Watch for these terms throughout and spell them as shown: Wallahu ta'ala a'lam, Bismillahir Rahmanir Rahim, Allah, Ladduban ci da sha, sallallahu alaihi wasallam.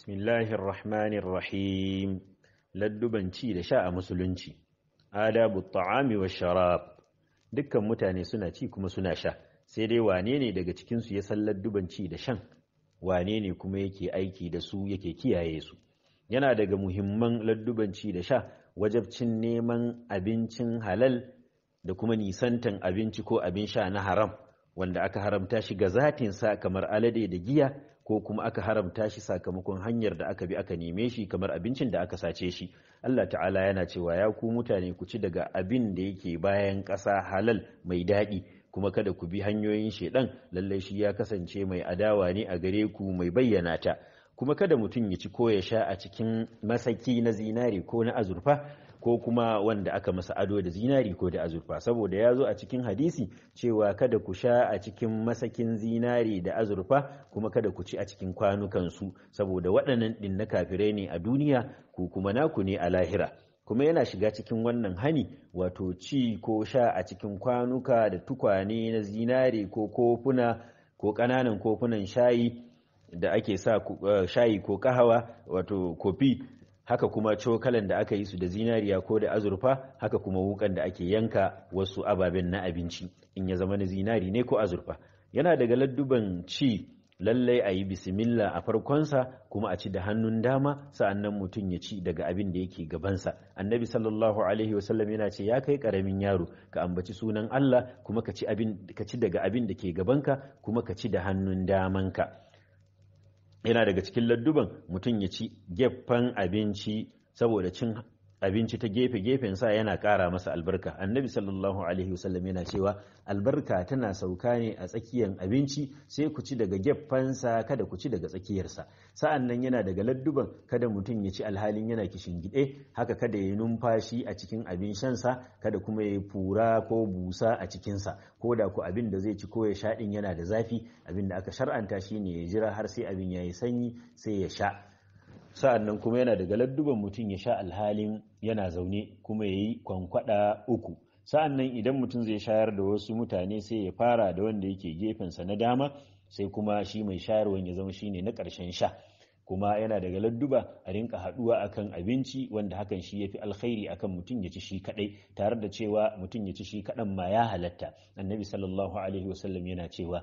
Bismillahir Rahmanir Rahim. Ladduban ci da sha a musulunci. Adabut ta'ami wa sharab. Dukkan mutane suna ci kuma suna sha. Sai dai wane ne daga cikin su ya san ladduban ci da shan? Wane ne kuma yake aiki da su yake kiyaye su? Yana daga muhimman ladduban ci da sha wajibcin neman abincin halal da kuma nisantan abinci ko abin sha na haram wanda aka haramta shi ga zatin sa kamar alade da giya ko kuma aka haramta shi sakamakon hanyar da aka bi aka neme shi kamar abincin da aka sace shi. Allah ta'ala yana cewa ya ku mutane ku ci daga abin da yake bayan ƙasa halal mai daɗi kuma kada ku bi hanyoyin shedan lalle shi ya kasance mai adawa ne a gare ku mai bayyana ta. Kuma kada mutum ya ci ko ya sha a cikin masaki na zinari ko na azurfa ko kuma wanda aka masa ado da zinari ko da azurfa saboda ya zo a cikin hadisi cewa kada ku sha a cikin masakin zinari da azurfa kuma kada ku ci a cikin kwanukansu saboda waɗannan ɗin na kafirai ne a duniya ko kuma naku ne a lahira. Kuma yana shiga cikin wannan hani wato ci ko sha a cikin kwanuka da tukwane na zinari ko kofuna ko ƙananan kofunan shayi da ake sa shayi ko kahawa wato kofi, haka kuma cokalan da aka yi su da zinariya ko da azurfa, haka kuma wukan da ake yanka wasu ababen na abinci in ya zama na zinari ne ko azurfa. Yana daga ladduban ci lallai a yi bismillah a farkonsa kuma a ci da hannun dama sa'annan mutum ya ci daga abin da yake gabansa. Annabi sallallahu alaihi wasallam yana ce ya kai karamin yaro ka ambaci sunan Allah kuma ka ci daga abin da ke gabanka kuma ka ci da hannun damanka. Yana daga cikin ladduban mutum ya ci gefen abinci saboda cin abinci ta gefe-gefen sa yana ƙara masa albarka. Annabi sallallahu alaihi wasallam yana cewa albarka tana sauka ne a tsakiyar abinci, sai ku ci daga gefensa kada ku ci daga tsakiyarsa. Sa'annan yana daga ladduban kada mutum ya ci alhalin yana kishingide, haka kada ya numfashi a cikin abin shansa kada kuma ya fura ko busa a cikinsa. Ko da ku abin da zai ci ko ya sha din yana da zafi, abin da aka shar'anta shine ya jira har sai abin yayi sanyi sai ya sha. Sa'annan kuma yana daga ladduban mutum ya sha alhalin yana zaune kuma ya yi kwankwada uku. Sa'annan idan mutum zai shayar da wasu mutane sai ya fara da wanda yake gefensa na dama, sai kuma shi mai shayarwan ya zama shine na ƙarshen sha. Kuma yana daga ladduba a rinka haɗuwa akan abinci wanda hakan shi yafi alkhairi akan mutum ya ci shi kaɗai, tare da cewa mutum ya ci shi kaɗan ma ya halatta. Annabi sallallahu alaihi wasallam yana cewa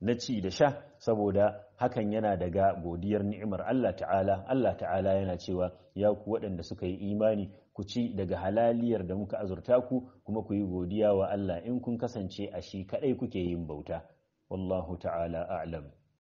na ci da sha saboda hakan yana daga godiyar ni'imar Allah ta'ala. Allah ta'ala yana cewa ya ku waɗanda suka yi imani ku ci daga halaliyar da muka azurta ku kuma ku yi godiya wa Allah in kun kasance a shi kaɗai kuke yin bauta. Wallahu ta'ala a'lam.